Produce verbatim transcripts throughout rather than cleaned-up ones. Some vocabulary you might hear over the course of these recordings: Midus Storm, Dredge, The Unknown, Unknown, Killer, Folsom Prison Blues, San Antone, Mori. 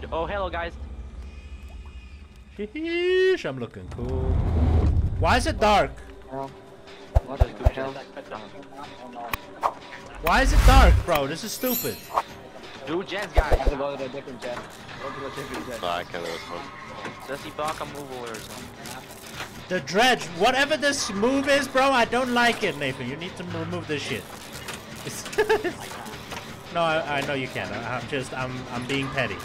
I'm do oh, hello, guys. Sheesh, I'm looking cool. Why is it dark? What is the hell? Why is it dark, bro? This is stupid. Do jets, guys. I have to go to a different jet. I have to go to a different jet. I can't do this one. Does he block a move or something? The dredge, whatever this move is, bro, I don't like it, Nathan. You need to remove this shit. No, I, I know you can't. I'm just, I'm, I'm being petty.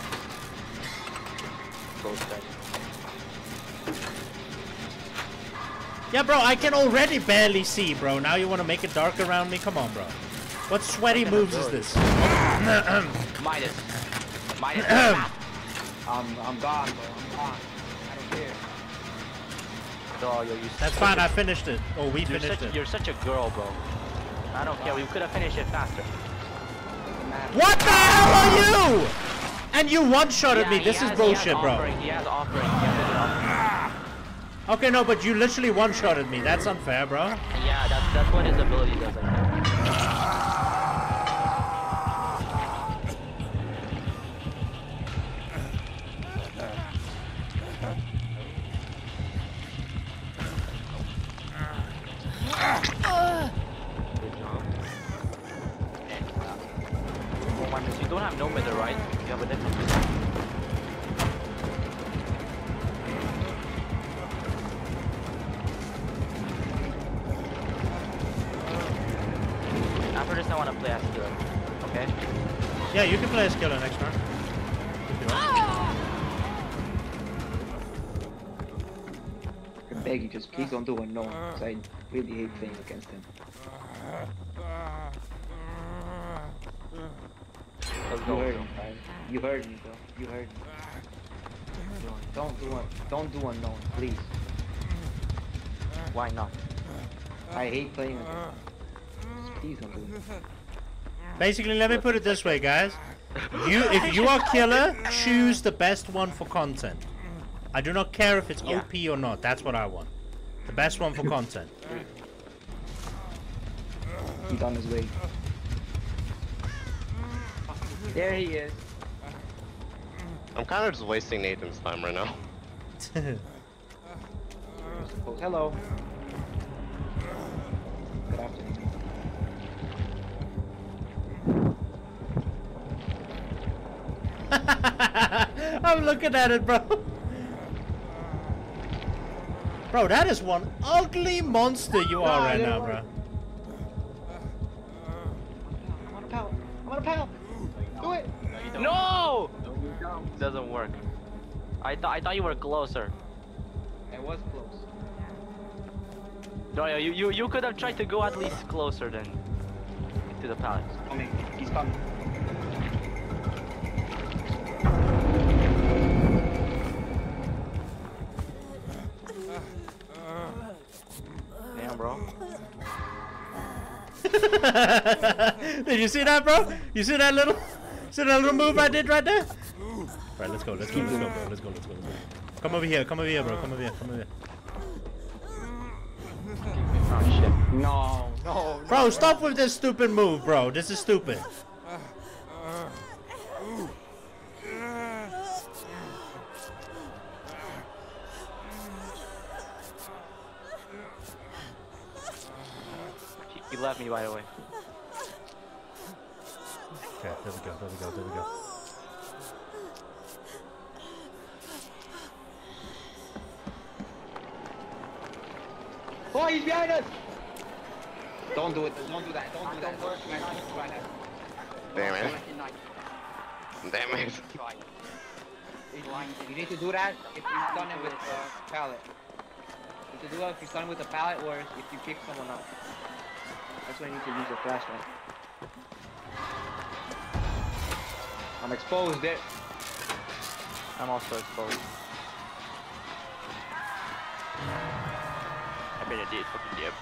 Yeah, bro, I can already barely see, bro. Now you want to make it dark around me? Come on, bro. What sweaty moves is this? Minus. Minus. I'm, I'm gone, bro. I'm gone. I don't care. Oh, yo, that's fine, I finished it. Oh, we you're finished such, it. You're such a girl, bro. I don't care, we could have finished it faster. What the hell are you? And you one-shotted yeah, me. This has, is bullshit, bro. He has offering. He has offering. Okay, no, but you literally one-shotted me. That's unfair, bro. Yeah, that's, that's what his ability does. You don't have no middle, right? You have a different. After this I want to play as killer, okay? Yeah, you can play as killer next round. If you want. I beg you, just please don't do unknown, because I really hate playing against him. You heard me, you heard me, though. You heard me. Don't do one. Don't do unknown, please. Why not? I hate playing with it. Please don't do it. Basically, let me put it this way, guys. You, if you are killer, choose the best one for content. I do not care if it's yeah. O P or not. That's what I want. The best one for content. He's on his way. There he is. I'm kind of just wasting Nathan's time right now. Hello. Good afternoon. I'm looking at it, bro. Bro, that is one ugly monster you are no, right now, bro. I want a pal. I want a pal. Do it! No! No! It doesn't work. I thought I thought you were closer. I was close. No, you you you could have tried to go at least closer than to the palace. Coming. He's coming. Damn, bro. Did you see that, bro? You see that little? See that little move I did right there? Alright, let's go, let's go, let's go, bro. Let's go, let's go, let's go. Come over here, come over here, bro. Come over here, come over here. Oh, shit. No, no, no. Bro, stop with this stupid move, bro. This is stupid. He left me, by the way. Okay, there we go, there we go, there we go. Oh, he's behind us! Don't do it, don't do that, don't do that. Damn it. Damn it. You need to do that if you've done it with a pallet. You need to do that if you've done it with a pallet or if you kick someone up. That's when you need to use a flashlight. I'm exposed there. I'm also exposed. I've been a dead fucking dip.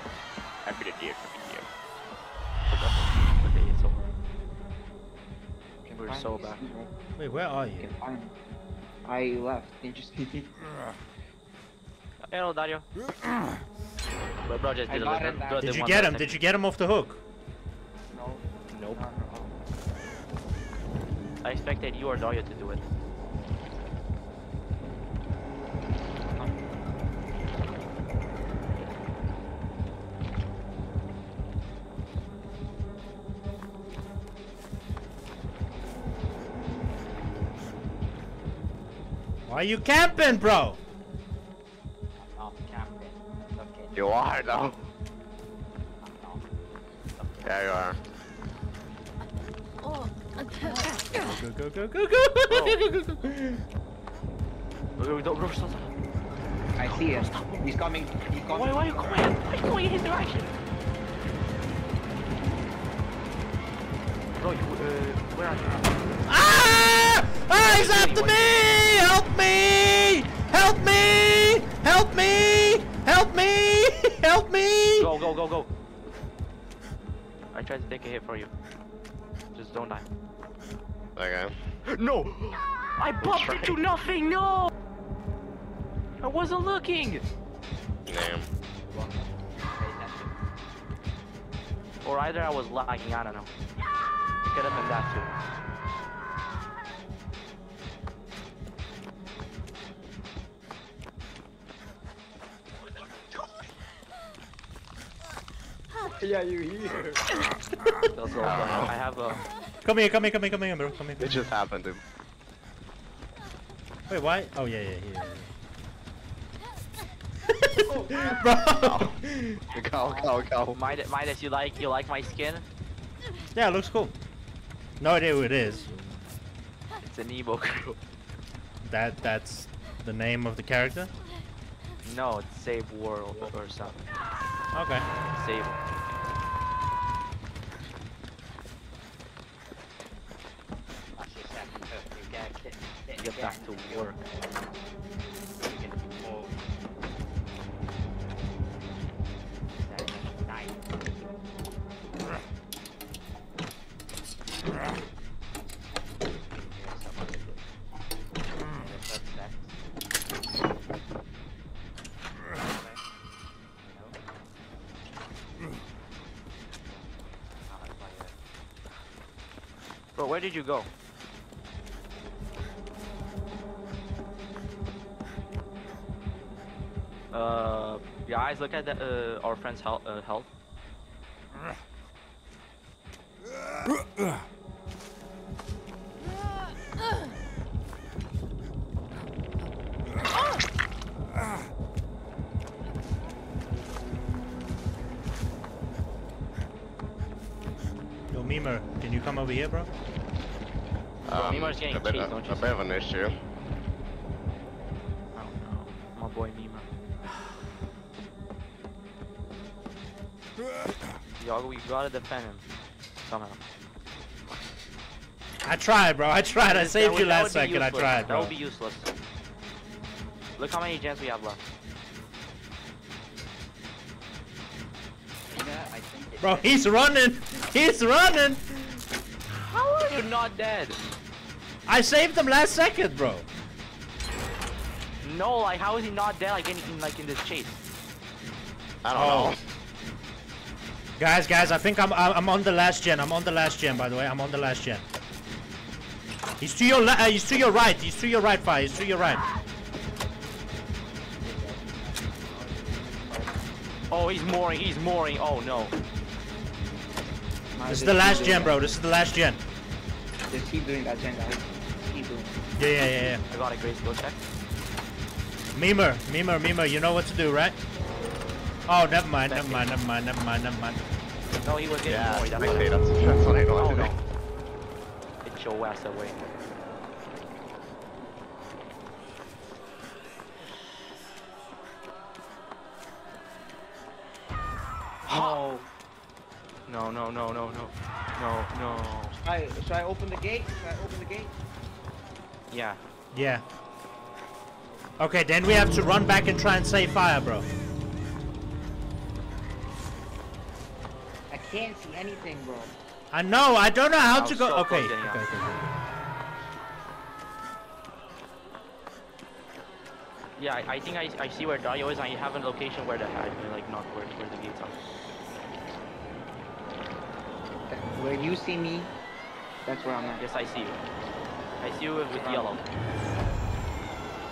I've been a dead fucking dip. But the day is over. We're so bad. Wait, where are you? I'm, I left. Didn't you see me? Hello, Dario. But bro just did I a bro, Did you get him? Thing. Did you get him off the hook? No. Nope. I expected you or Dario to do it. Why you camping, bro? I'm not camping. It's okay. You are though. I'm not. It's okay. Yeah, you are. Oh. Go go go go go go! Go go go! I see him. He's coming. He's coming. Why, why are you coming? Why are you going in his direction? Bro, you, uh, where are you? Ah! Ah! He's after me! Help me! Help me! Help me! Help me! Help me! Go go go go! I tried to take a hit for you. Just don't die. Okay. No! I bumped into nothing! No! I wasn't looking! Damn. Or either I was lagging, I don't know. It could have been that too. Yeah, you here. That's all. I have a... Come here, come here, come here, come here, bro. Come here. It just happened, dude. Wait, why? Oh, yeah, yeah, yeah. yeah. Bro, oh. Go, go, go. Midas, Midas, you like you like my skin? Yeah, it looks cool. No idea who it is. It's an Evo crew. That that's the name of the character? No, it's Save World or something. Okay. Save. Get back to work. Where did you go? Uh, guys, look at the, uh, our friend's health. Uh, health. Yo, Mimer, can you come over here, bro? Um, Mimer's getting a bit, cheese, a, don't you a bit of an issue. I don't know. My boy Mimer. Y'all, we gotta defend him. Somehow. I tried, bro. I tried. I saved would, you last second. Useless. I tried, bro. That would be useless. Look how many gens we have left. Yeah, I think bro, he's running. He's running. How are you not dead? I saved him last second, bro. No, like how is he not dead? Like anything, like in this chase. I don't oh. know. Guys, guys, I think I'm I'm on the last gen. I'm on the last gen, by the way. I'm on the last gen. He's to your uh, he's to your right. He's to your right, fire. He's to your right. Oh, he's mooring. He's mooring. Oh no. This is the last gen, bro. This is the last gen. Just keep doing that gen, guys. Keep doing it. Yeah, yeah, yeah, yeah. I got a great skill check. Mimer, Mimer, Mimer, you know what to do, right? Oh, never mind, never mind, never mind, never mind, never mind. No, he was getting yeah, annoyed. That's, okay, that's, that's what I know. Oh, no. Get your ass away. Oh. No, no, no, no, no, no, no. Should I, should I open the gate? Should I open the gate? Yeah. Yeah. Okay, then we have to run back and try and save fire, bro. I can't see anything, bro. I know, I don't know how to go. Okay. Okay, okay, okay. Yeah, I, I think I, I see where Dario is, and you have a location where the, like, not where, where the gates are. Where you see me, that's where I'm at. Yes, I see you. I see you with, with um, yellow.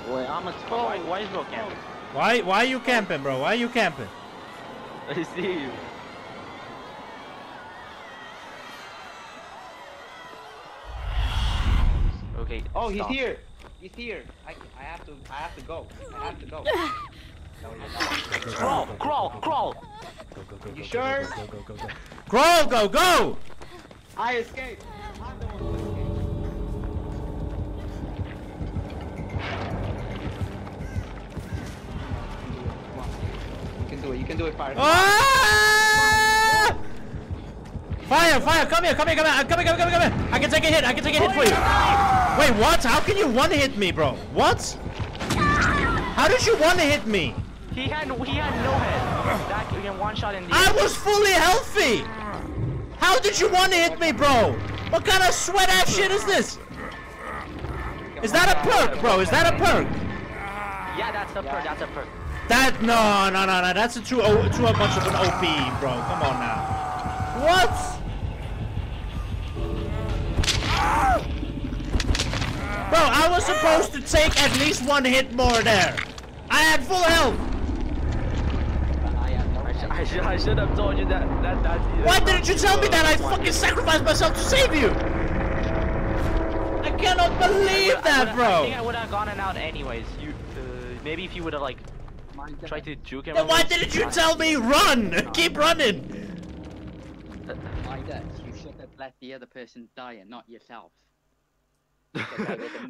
Boy, I'm a oh, why, why is bro camping? Why, why are you camping, bro? Why are you camping? I see you. Okay. Oh, stop. He's here. He's here. I, I have to. I have to go. I have to go. No, no, no. Crawl, crawl, crawl. Go, go, go, go, you sure? Go, go, go, go, go, go. Crawl, go, go. I escaped. I'm the one who escaped. You can do it, fire. Ah! Fire, fire, come here, come here, come here, come here, come here, come here. I can take a hit, I can take a hit for you. Wait, what? How can you one hit me, bro? What? How did you one hit me? He had, he had no head. That you can one shot in the I was fully healthy. How did you one hit me, bro? What kind of sweat ass shit is this? Is that a perk, bro? Is that a perk? Yeah, that's a perk, that's a perk. That no no no no that's a too oh, too much of an O P, bro. Come on now. What? Bro, I was supposed to take at least one hit more there. I had full health. I should I should have told you that that that's either. Why didn't you tell me that? I fucking sacrificed myself to save you. I cannot believe I that, I bro. I think I would have gone and out anyways. You uh, maybe if you would have like. Try to juke him. Then why didn't you tell me run? Keep running. Midas, you should have let the other person die and not yourself.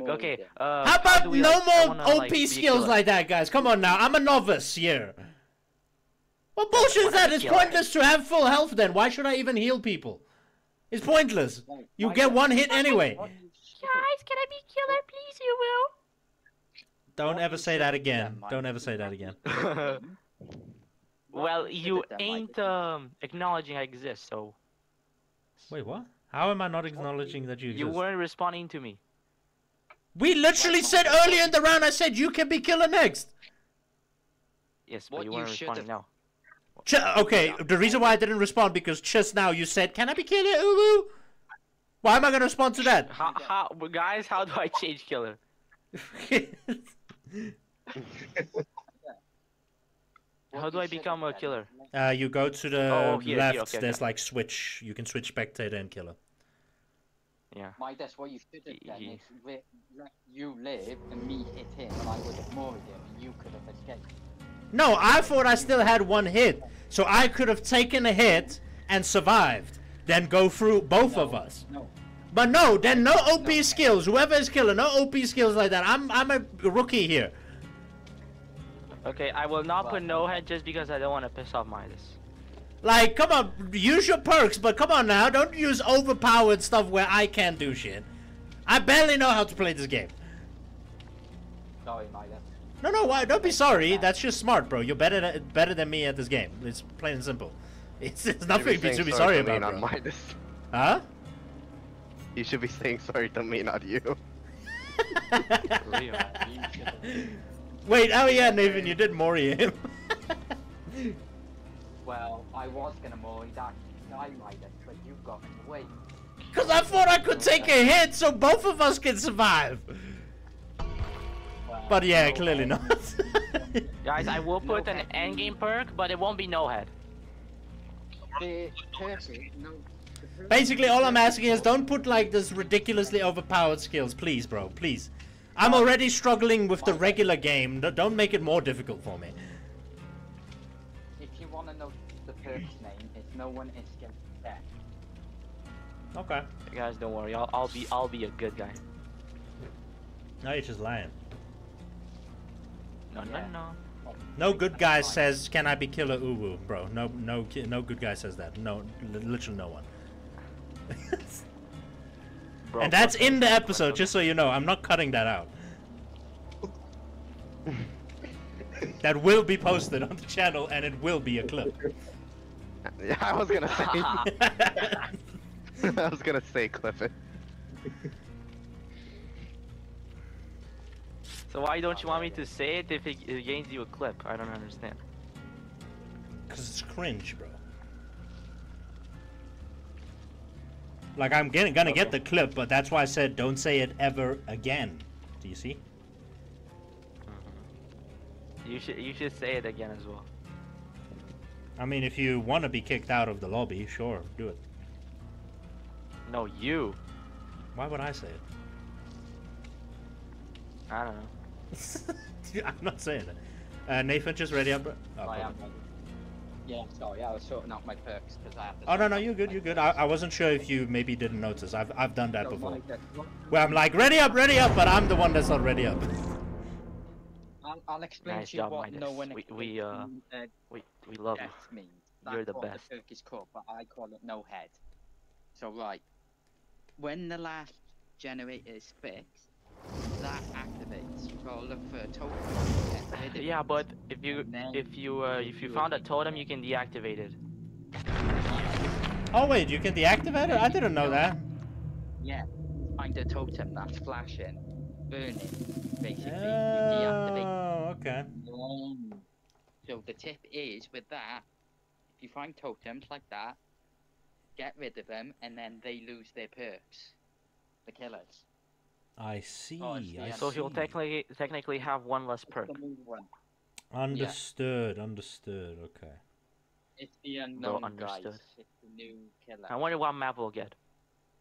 Okay. Uh, How about how we, no like, more wanna, O P like, skills like that, guys? Come on now. I'm a novice here. What bullshit is that? It's pointless to have full health. Then why should I even heal people? It's pointless. You get one hit anyway. Guys, can I be killer, please? You will. Don't ever say that again. Don't ever say that again. Well, you ain't um, acknowledging I exist, so... Wait, what? How am I not acknowledging that you exist? You weren't responding to me. We literally said earlier in the round, I said you can be killer next. Yes, but you weren't responding now. Ch okay, the reason why I didn't respond because just now you said, can I be killer, Ulu? Why am I going to respond to that? How, how, guys, how do I change killer? How do I become a killer? Uh, you go to the oh, here, left, here, okay, there's okay. like switch, you can switch spectator and killer. Yeah. My that's what you should have done is let you live and me hit him and I would have murdered him and you could have escaped. No, I thought I still had one hit, so I could have taken a hit and survived, then go through both no, of us. No. But no, then no O P no. skills. Whoever is killer, no O P skills like that. I'm I'm a rookie here. Okay, I will not put no head just because I don't want to piss off Midas. Like, come on, use your perks, but come on now, don't use overpowered stuff where I can't do shit. I barely know how to play this game. Sorry, Midas. No, no, why? Don't be sorry. That's just smart, bro. You're better than, better than me at this game. It's plain and simple. It's, it's nothing to be sorry about, bro. Midas. Huh? You should be saying sorry to me, not you. Wait, oh yeah, Nathan, you did Mori him. Well, I was gonna Mori that guy, Midas, but you got in the way. Cause I thought I could take a hit so both of us can survive. Well, but yeah, no clearly head. Not. Guys, I will put no an endgame perk, but it won't be no head. The perfect, no. Basically, all I'm asking is don't put like this ridiculously overpowered skills, please, bro, please. I'm already struggling with the regular game. Don't make it more difficult for me. If you want to know the perk's name, it's no one escapes death. Okay. Hey guys, don't worry. I'll, I'll be I'll be a good guy. No, you're just lying. No, yeah. no, no. No good guy says, "Can I be killer, Uwu, bro?" No, no, no good guy says that. No, literally no one. Bro, and that's in the episode, just so you know. I'm not cutting that out. That will be posted on the channel, and it will be a clip. Yeah, I was gonna say. I was gonna say clip it. So why don't you want me to say it if it gains you a clip? I don't understand. Cause it's cringe, bro. Like, I'm getting, gonna okay. get the clip, but that's why I said don't say it ever again. Do you see? Mm-hmm. You should you should say it again as well. I mean, if you want to be kicked out of the lobby, sure, do it. No, you. Why would I say it? I don't know. Dude, I'm not saying it. Uh, Nathan, just ready up. Oh, I am. Yeah, sorry, I was sorting out my perks because I have to. Oh no, no, you're good, you're good. I, I wasn't sure if you maybe didn't notice. I've I've done that before. Where I'm like ready up, ready up, but I'm the one that's not ready up. I'll, I'll explain nice to you job, what Midus. No one we we, uh, we we love you. You're the best. The perk is called, but I call it no head. So right, when the last generator is fixed, that activates. You gotta look for a token. Yeah, but if you if you uh, if you found a totem, you can deactivate it. Oh wait, you can deactivate it? I didn't know that. Yeah, find a totem that's flashing, burning, basically. Oh, you deactivate. Okay. So the tip is with that, if you find totems like that, get rid of them, and then they lose their perks, the killers. I see. Oh, I so see. He'll technically technically have one less perk. Understood. Yeah. Understood. Okay. It's the unknown, no, guys. It's the new killer. I wonder what map we'll get.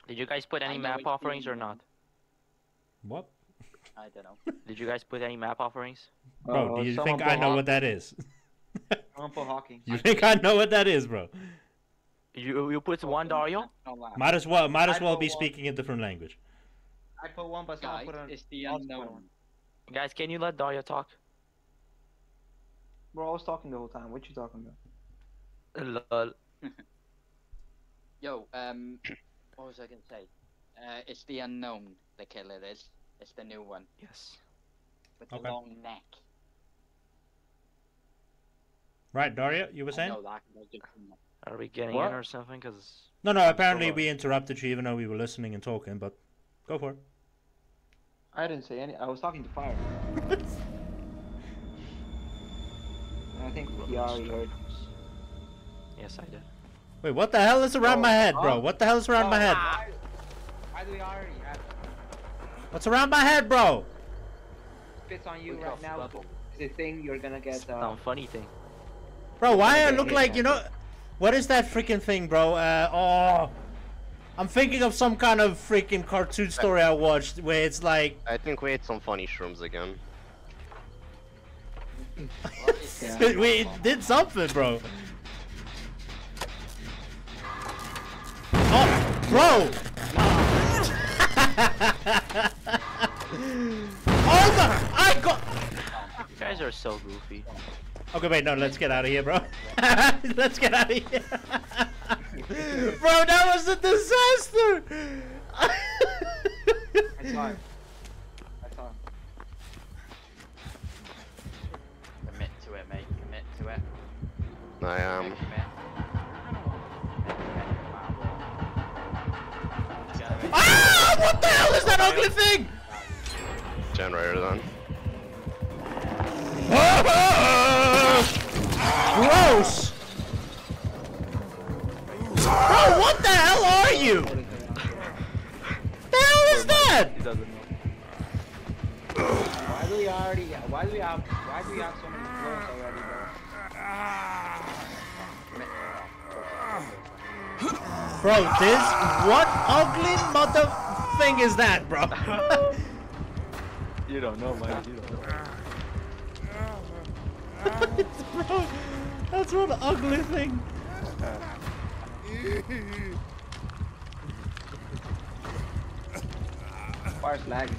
Did you guys put any map offerings or not? What? I don't know. Did you guys put any map offerings? Bro, do you uh, think I know what that is? You think I know what that is, bro? You you put one Dario? Might as well might as well be speaking a different language. I put one, but guys, put on it's the unknown. Guys, can you let Dario talk? Bro, I was talking the whole time. What you talking about? Lol. Yo, um, what was I gonna say? Uh, it's the unknown. The killer is. It's the new one. Yes. With okay. the long neck. Right, Dario, you were saying? No, that. Are we getting what? in or something? Cause no, no. Apparently, we interrupted you, even though we were listening and talking, but. Go for it. I didn't say any. I was talking to Fire. I think we already heard. Yes, I did. Wait, what the hell is around oh, my head, oh. bro? What the hell is around oh, my head? Why, why do we already have... What's around my head, bro? Spits on you we right now. Bubble. The thing you're gonna get. Some uh... funny thing. Bro, why I look like that. You know? What is that freaking thing, bro? Uh, oh. I'm thinking of some kind of freaking cartoon story I watched where it's like. I think we ate some funny shrooms again. We did something, bro. Oh, bro! Oh my! I got. You guys are so goofy. Okay, wait, no, let's get out of here, bro. Let's get out of here. Bro, that was a disaster! I saw him. I saw him. Commit to it, mate. Commit to it. I am. Um... Ah! What the hell is that ugly thing? Generator, then. Gross! Bro, what the hell are you? The hell is that? Why do we already? Why do we have? Why do we have so many clones already, bro? Bro, this what ugly mother thing is that, bro? You don't know, man. You don't know. Bro, that's one ugly thing. Fire's lagging.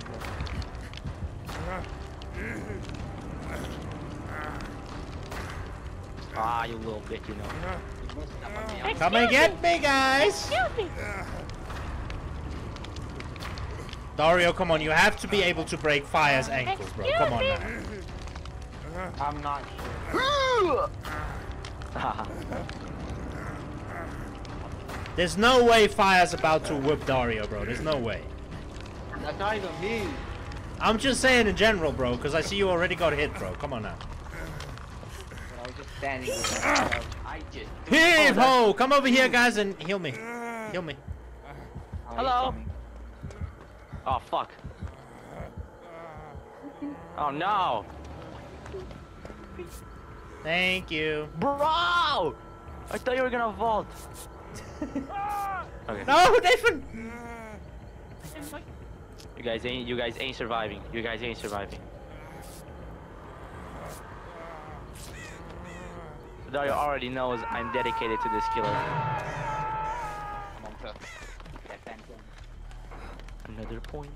Ah, you little bitch, you know. You Come and get me, guys! Me. Dario, come on, you have to be able to break Fire's ankles, bro. Come on now. I'm not sure. There's no way Fire's about to whip Dario, bro. There's no way. That's not even me. I'm just saying in general, bro, because I see you already got hit, bro. Come on now. I was just standing there. I just... Heave ho! Come over here, guys, and heal me. Heal me. Hello. Oh, fuck. Oh, no. Thank you. Bro! I thought you were gonna vault. Okay. No, Nathan! You guys ain't you guys ain't surviving. You guys ain't surviving. Dario already knows I'm dedicated to this killer. I'm on top. Another point.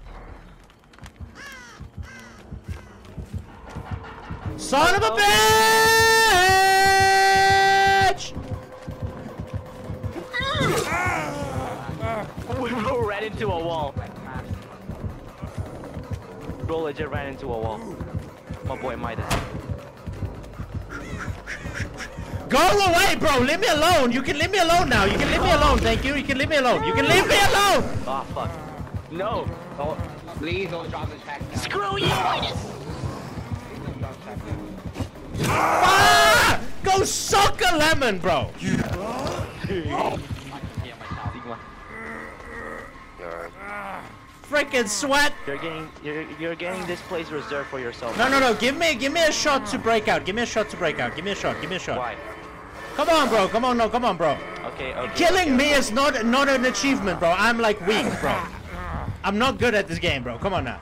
Son of a bitch! We rolled right into a wall. Bro legit ran into a wall. My boy Midas. Go away, bro! Leave me alone! You can leave me alone now! You can leave me alone, thank you! You can leave me alone! You can leave me alone! Oh, fuck. No! Don't, please don't drop the attack now. Screw you, Midas! Ah! Go suck a lemon, bro. You. Freaking sweat. You're getting, you're, you're getting this place reserved for yourself. No, no, no. Give me, give me a shot to break out. Give me a shot to break out. Give me a shot. Give me a shot. Why? Come on, bro. Come on, no. Come on, bro. Okay. okay Killing okay, me okay. is not, not an achievement, bro. I'm like weak, bro. I'm not good at this game, bro. Come on now.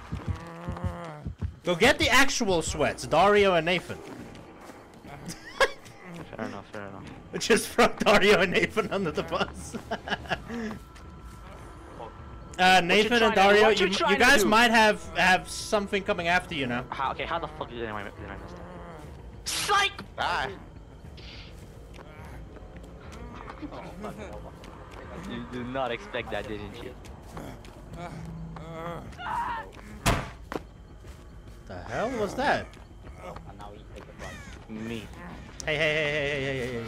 Go get the actual sweats, Dario and Nathan. Fair enough, fair enough. Just throw Dario and Nathan under the bus. uh, Nathan and Dario, you, you, you guys might have have something coming after you now. How, okay, how the fuck did I, did I miss that? Psych! Ah. You did not expect that, didn't you? What the hell was that? Me. Hey, hey, hey, hey, hey, hey, hey, hey, hey, hey,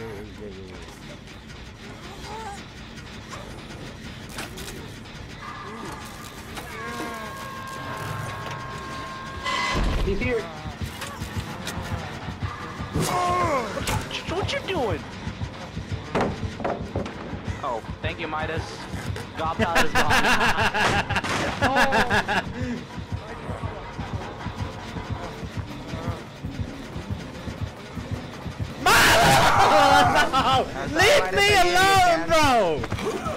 hey. He's here. What you doing? Oh, thank you, Midas. Godfather's gone. Oh. Oh, no. Leave me alone, bro!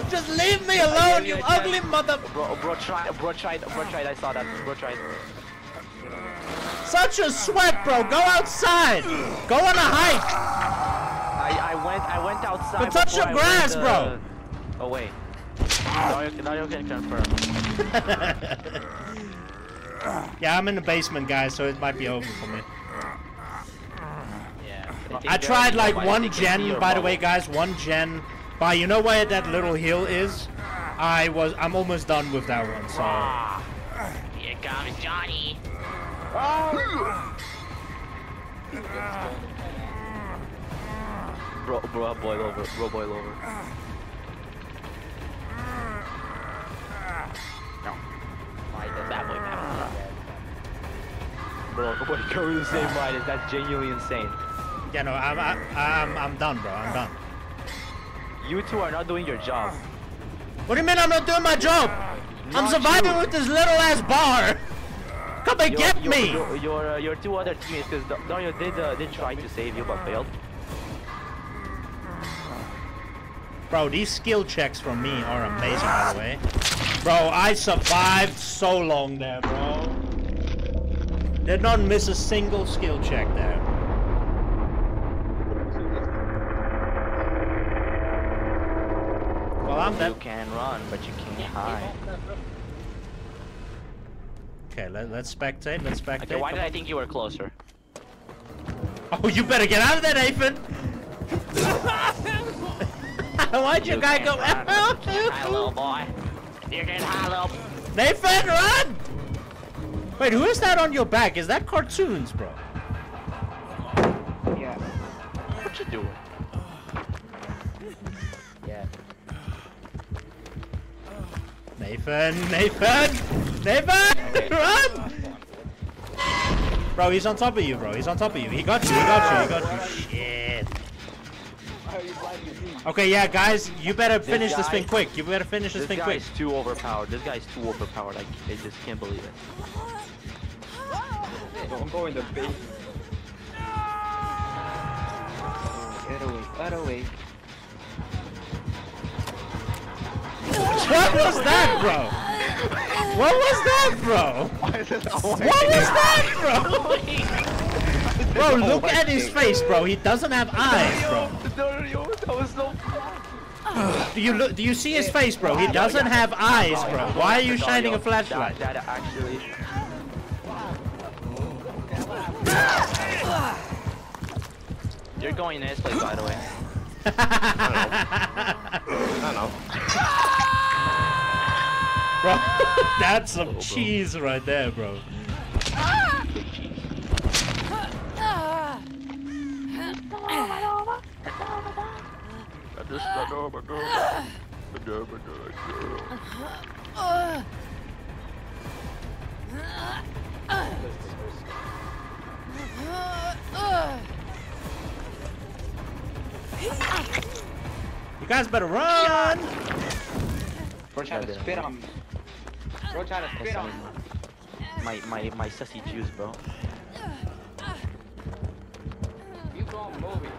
Just leave me alone, you ugly mother... Bro, bro, try, bro, try, bro, try, I saw that, bro, try. Such a sweat, bro, go outside! Go on a hike! I, I went, I went outside... But touch your grass, went, uh... bro! Oh, wait. Now you can confirm. Yeah, I'm in the basement, guys, so it might be over for me. I tried like one gen, by the way, guys. One gen, by you know where that little hill is. I was, I'm almost done with that one. So here comes Johnny. Bro, bro, boil over, bro, boil over. No, why does that boy have a bro? Boy, go to the same Midas. That's genuinely insane. Yeah, no, I'm, I, I'm, I'm done, bro. I'm done. You two are not doing your job. What do you mean I'm not doing my job? Not I'm surviving you. With this little ass bar. Come and your, get your, me. Your, your, uh, your two other teammates, because Dario did, uh, did try to save you, but failed. Bro, these skill checks from me are amazing, by the way. Bro, I survived so long there, bro. Did not miss a single skill check there. You can run, but you can't hide. Okay, let, let's spectate, let's spectate. Okay, why did I think you were closer? Oh, you better get out of there, Nathan! Why'd you, you guy go out? Hi, little boy. You can hide, little... Nathan, run! Wait, who is that on your back? Is that cartoons, bro? Yeah. What you doing? Nathan, Nathan, Nathan, run! Bro, he's on top of you, bro. He's on top of you. He got you, he got you, he got you. Shit. Okay, yeah, guys, you better finish this, guy, this thing quick. You better finish this, this thing quick. This guy's too overpowered. This guy's too overpowered. I, I just can't believe it. Don't go in the base. Get away, get away. What was that, bro? What was that, bro? Why is it what was that, bro? Bro, look at his face, bro. He doesn't have eyes, bro. Do you look? Do you see his face, bro? He doesn't have eyes, bro. Why are you shining a flashlight? You're going in this place, by the way. I don't know. I don't know. Bro, that's some oh, cheese right there, bro. You guys better run! We're trying to spit on me. Bro, trying to spit on my, my, my sussy juice, bro. You go move it.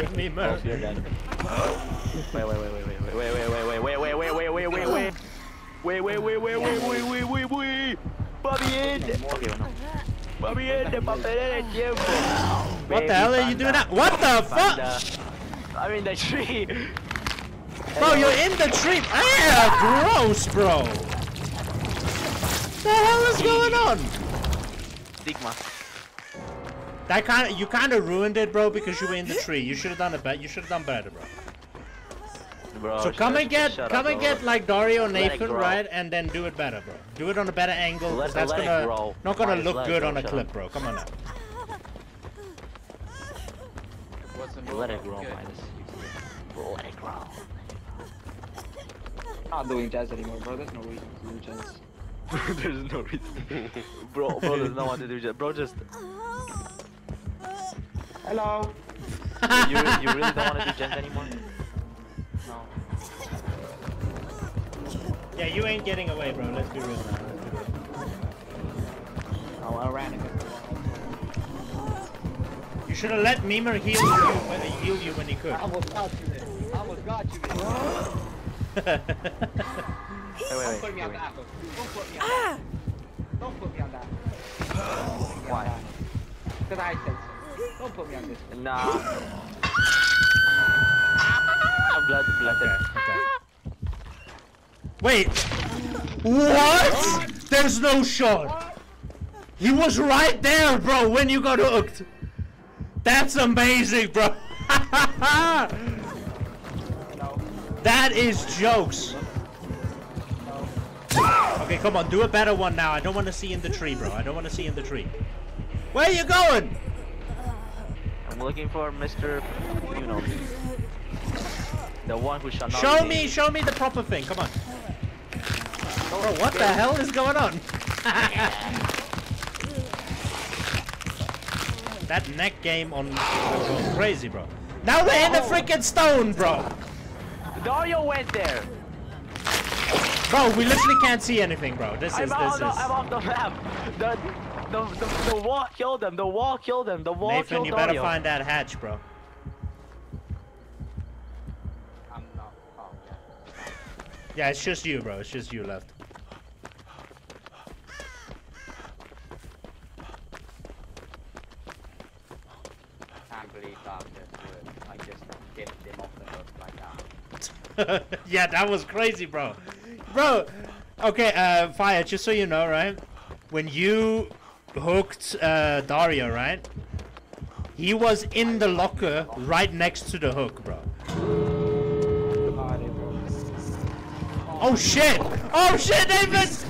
Give me mercy. Wait, wait, wait, wait, wait, wait, wait, wait, wait, wait, wait, wait, wait, wait, wait, wait, wait, wait, wait, wait, wait, wait, wait, Bobby in. Bobby in the papelera. What the hell are you doing now? What the fuck? I'm in the tree. Bro, you're in the tree. Ah, gross, bro. What the hell is going on? Stigma. That kind of, you kind of ruined it, bro, because you were in the tree. You should have done it better. You should have done better, bro. Bro, so come and get, come and get like Dario, Nathan, right? And then do it better, bro. Do it on a better angle. That's gonna not gonna look good on a clip, bro. Come on now. Let it grow, Midas. Let it grow. I'm not doing jazz anymore, bro. There's no reason to do jazz. There's no reason. Bro, bro does not want to do jazz. Bro, just. Hello. you, you really don't want to do jazz anymore? No. Yeah, you ain't getting away, bro. Let's be real now. Oh, I ran again. You should have let Mimer heal you when he healed you when he could. I was got you there. I was got you there. Hey, wait, wait, don't put me on that. Don't put me on that. Don't put me on that. Why? Because I said so. Don't put me on this. Nah. I'm blood, blood there. Okay. Wait. What? There's no shot. He was right there, bro, when you got hooked. That's amazing, bro. That is jokes. Okay, come on, do a better one now. I don't want to see in the tree, bro. I don't want to see in the tree. Where are you going? I'm looking for Mister You know, the one who shall not. Show me, show me the proper thing. Come on. Bro, what the hell is going on? That neck game on was crazy, bro. Now we're in the freaking stone, bro. Dario went there. Bro, we literally can't see anything, bro. This I'm is this is. I'm off the map. The the, the the wall killed them. The wall killed them. The wall Nathan, killed you better Dario. Find that hatch, bro. I'm not. Oh, yeah. Yeah, it's just you, bro. It's just you left. Yeah, that was crazy, bro. Bro, okay, uh, Fire, just so you know, right? When you hooked uh, Dario, right? He was in the locker right next to the hook, bro. Oh, shit! Oh, shit, Davis!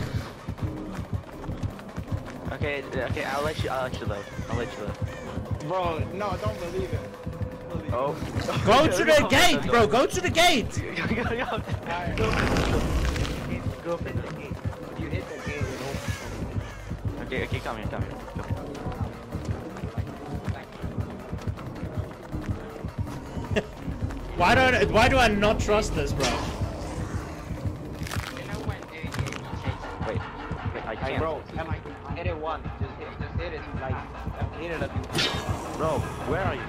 Okay, okay, I'll let you, I'll let you live. I'll let you live. Bro, no, don't believe it. Oh. Go to the gate, bro. Go to the gate. Go to the gate. Go to the gate. You hit the gate. Okay, okay, come here, come here. Come here. Why don't? Why do I not trust this, bro? Wait, wait, I can't. Hey, bro, am I? I hit it once. Just hit, just hit it. Like, I hit it a few times. Bro, where are you?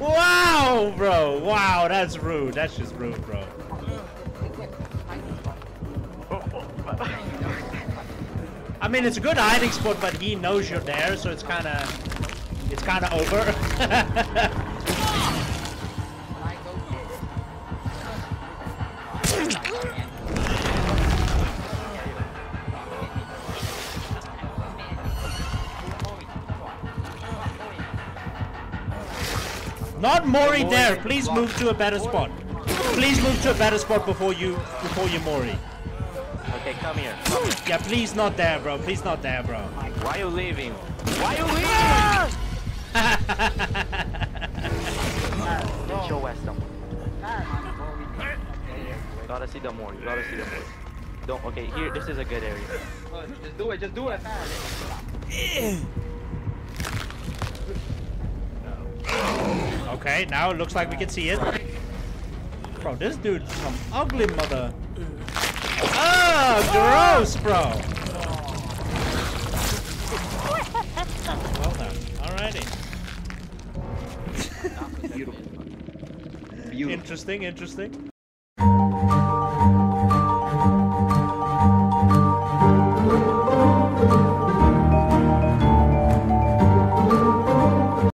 Wow, bro. Wow, that's rude. That's just rude, bro. I mean, it's a good hiding spot, but he knows you're there, so it's kind of, it's kind of over. Not Mori there. Please move to a better spot. Please move to a better spot before you before you Mori. Okay, come here. Yeah, please not there, bro. Please not there, bro. Why are you leaving? Why are you leaving? It's your West. Gotta see the Mori. Gotta see the Mori. Don't. Okay, here. This is a good area. Just do it. Just do it. Okay, now it looks like we can see it. Bro, this dude's some ugly mother. Oh, gross, bro. Well done. Alrighty. Beautiful. Beautiful. Interesting, interesting.